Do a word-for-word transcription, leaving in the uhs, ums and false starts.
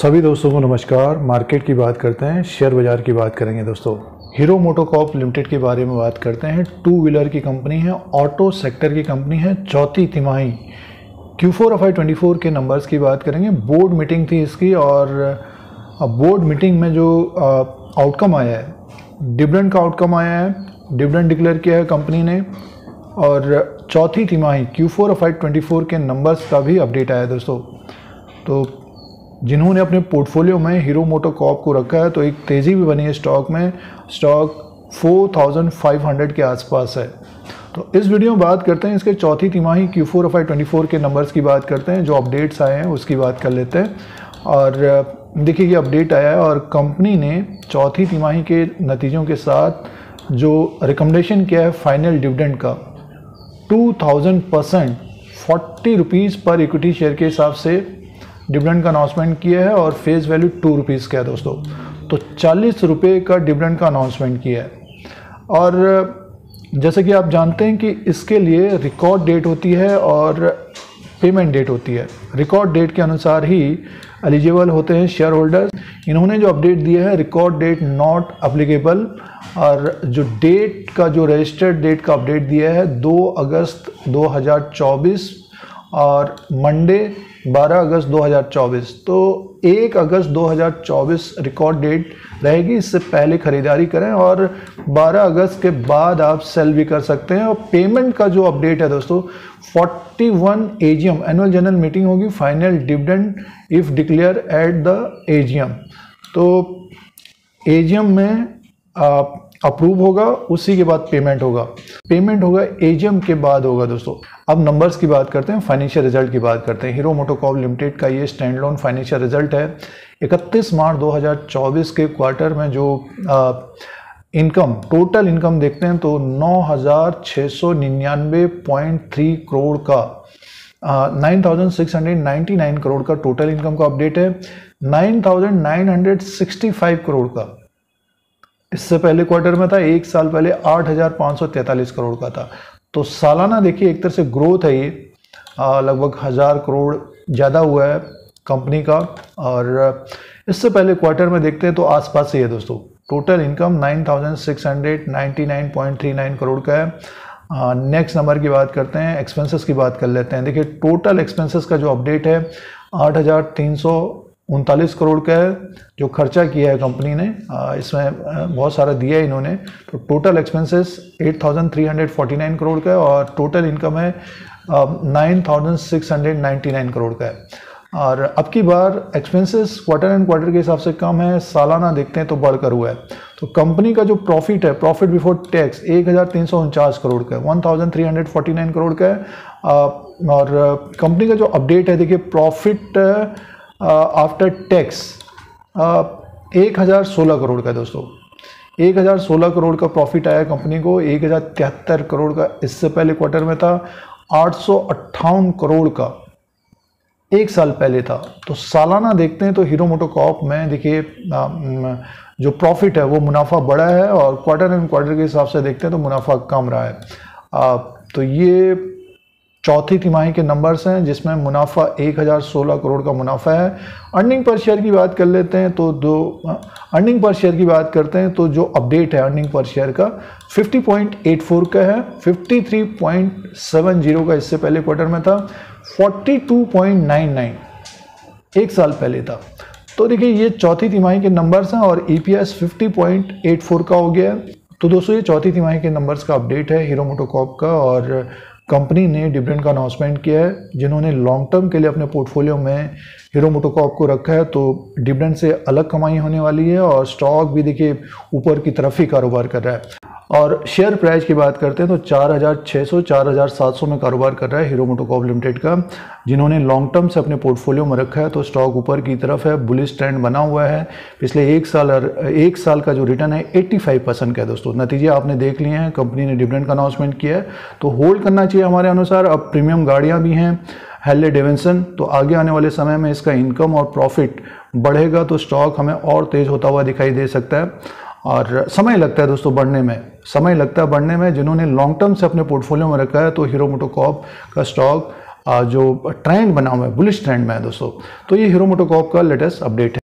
सभी दोस्तों को नमस्कार। मार्केट की बात करते हैं, शेयर बाज़ार की बात करेंगे दोस्तों। हीरो मोटोकॉर्प लिमिटेड के बारे में बात करते हैं। टू व्हीलर की कंपनी है, ऑटो सेक्टर की कंपनी है। चौथी तिमाही Q four of I twenty four के नंबर्स की बात करेंगे। बोर्ड मीटिंग थी इसकी और बोर्ड मीटिंग में जो आउटकम आया है, डिविडेंड का आउटकम आया है, डिविडेंड डिक्लेयर किया है कंपनी ने। और चौथी तिमाही Q four of I twenty four के नंबर्स का भी अपडेट आया दोस्तों। तो जिन्होंने अपने पोर्टफोलियो में हीरो मोटोकॉर्प को रखा है तो एक तेज़ी भी बनी है स्टॉक में। Stock four thousand five hundred के आसपास है। तो इस वीडियो में बात करते हैं इसके चौथी तिमाही Q four of I twenty four के नंबर्स की बात करते हैं, जो अपडेट्स आए हैं उसकी बात कर लेते हैं। और देखिए ये अपडेट आया है और कंपनी ने चौथी तिमाही के नतीजों के साथ जो रिकमेंडेशन किया है फाइनल डिविडेंड का two thousand percent forty rupees पर इक्विटी शेयर के हिसाब से डिविडेंड का अनाउंसमेंट किया है और फेस वैल्यू टू रुपीज़ का है दोस्तों। तो चालीस रुपये का डिविडेंड का अनाउंसमेंट किया है। और जैसे कि आप जानते हैं कि इसके लिए रिकॉर्ड डेट होती है और पेमेंट डेट होती है। रिकॉर्ड डेट के अनुसार ही एलिजिबल होते हैं शेयर होल्डर्स। इन्होंने जो अपडेट दिया है रिकॉर्ड डेट नॉट एप्लीकेबल, और जो डेट का जो रजिस्टर्ड डेट का अपडेट दिया है दो अगस्त दो हज़ार चौबीस और मंडे बारह अगस्त दो हज़ार चौबीस। तो एक अगस्त दो हज़ार चौबीस रिकॉर्ड डेट रहेगी, इससे पहले ख़रीदारी करें और बारह अगस्त के बाद आप सेल भी कर सकते हैं। और पेमेंट का जो अपडेट है दोस्तों, इकतालीस एजीएम एनुअल जनरल मीटिंग होगी, final dividend if declare at the AGM. तो एजीएम में आप अप्रूव होगा, उसी के बाद पेमेंट होगा। पेमेंट होगा एजीएम के बाद होगा दोस्तों। अब नंबर्स की बात करते हैं, फाइनेंशियल रिजल्ट की बात करते हैं। हीरो मोटोकॉर्प लिमिटेड का ये स्टैंड लोन फाइनेंशियल रिजल्ट है। इकतीस मार्च दो हज़ार चौबीस के क्वार्टर में जो आ, इनकम टोटल इनकम देखते हैं तो नौ हज़ार छः सौ निन्यानवे पॉइंट तीन करोड़ का nine thousand six hundred ninety nine करोड़ का टोटल इनकम का अपडेट है, nine thousand nine hundred sixty five करोड़ का इससे पहले क्वार्टर में था, एक साल पहले आठ हज़ार पाँच सौ तैंतालीस करोड़ का था। तो सालाना देखिए एक तरह से ग्रोथ है, ये लगभग हज़ार करोड़ ज़्यादा हुआ है कंपनी का। और इससे पहले क्वार्टर में देखते हैं तो आसपास ही है दोस्तों। Total income nine thousand six hundred ninety nine point three nine करोड़ का है। नेक्स्ट नंबर की बात करते हैं, एक्सपेंसेस की बात कर लेते हैं। देखिए टोटल एक्सपेंसेस का जो अपडेट है आठ हज़ार तीन सौ उनतालीस करोड़ का है, जो खर्चा किया है कंपनी ने, इसमें बहुत सारा दिया है इन्होंने। तो टोटल एक्सपेंसेस आठ हज़ार तीन सौ उनचास करोड़ का है और टोटल इनकम है nine thousand six hundred ninety nine करोड़ का है। और अब की बार एक्सपेंसेस क्वार्टर एंड क्वार्टर के हिसाब से कम है, सालाना देखते हैं तो बढ़कर हुआ है। तो कंपनी का जो प्रॉफिट है, प्रॉफिट बिफोर टैक्स एक हज़ार तीन सौ उनचास करोड़ का है, one thousand three hundred forty nine करोड़ का है। और कंपनी का जो अपडेट है देखिए, प्रॉफिट आफ्टर टैक्स एक हज़ार सोलह करोड़ का दोस्तों, एक हज़ार सोलह करोड़ का प्रॉफिट आया कंपनी को, एक हज़ार तिहत्तर करोड़ का इससे पहले क्वार्टर में था, आठ सौ अट्ठावन करोड़ का एक साल पहले था। तो सालाना देखते हैं तो हीरो मोटोकॉर्प में देखिए जो प्रॉफिट है वो मुनाफा बढ़ा है और क्वार्टर एंड क्वार्टर के हिसाब से देखते हैं तो मुनाफा कम रहा है। आ, तो ये चौथी तिमाही के नंबर्स हैं जिसमें मुनाफा एक हज़ार सोलह करोड़ का मुनाफा है। अर्निंग पर शेयर की बात कर लेते हैं तो दो अर्निंग पर शेयर की बात करते हैं तो जो अपडेट है अर्निंग पर शेयर का फिफ्टी पॉइंट एट फोर का है, fifty three point seven zero का इससे पहले क्वार्टर में था, forty two point nine nine एक साल पहले था। तो देखिए ये चौथी तिमाही के नंबर्स हैं और EPS fifty point eight four का हो गया है। तो दोस्तों ये चौथी तिमाही के नंबर्स का अपडेट है हीरो मोटोकॉर्प का, और कंपनी ने डिविडेंड का अनाउंसमेंट किया है। जिन्होंने लॉन्ग टर्म के लिए अपने पोर्टफोलियो में हीरो मोटोकॉर्प को रखा है तो डिविडेंड से अलग कमाई होने वाली है और स्टॉक भी देखिए ऊपर की तरफ ही कारोबार कर रहा है। और शेयर प्राइस की बात करते हैं तो चार हज़ार छः सौ चार हज़ार सात सौ में कारोबार कर रहा है हीरो मोटोकॉर्प लिमिटेड का। जिन्होंने लॉन्ग टर्म से अपने पोर्टफोलियो में रखा है तो स्टॉक ऊपर की तरफ है, बुलिश ट्रेंड बना हुआ है। पिछले एक साल एक साल का जो रिटर्न है पचासी परसेंट का है दोस्तों। नतीजे आपने देख लिए हैं, कंपनी ने डिविडेंड का अनाउंसमेंट किया है तो होल्ड करना चाहिए हमारे अनुसार। अब प्रीमियम गाड़ियाँ भी हैं हैले डेविडसन, तो आगे आने वाले समय में इसका इनकम और प्रॉफिट बढ़ेगा तो स्टॉक हमें और तेज़ होता हुआ दिखाई दे सकता है। और समय लगता है दोस्तों बढ़ने में, समय लगता है बढ़ने में। जिन्होंने लॉन्ग टर्म से अपने पोर्टफोलियो में रखा है तो हीरो मोटोकॉर्प का स्टॉक जो ट्रेंड बना हुआ है बुलिश ट्रेंड में है दोस्तों। तो ये हीरो मोटोकॉर्प का लेटेस्ट अपडेट है।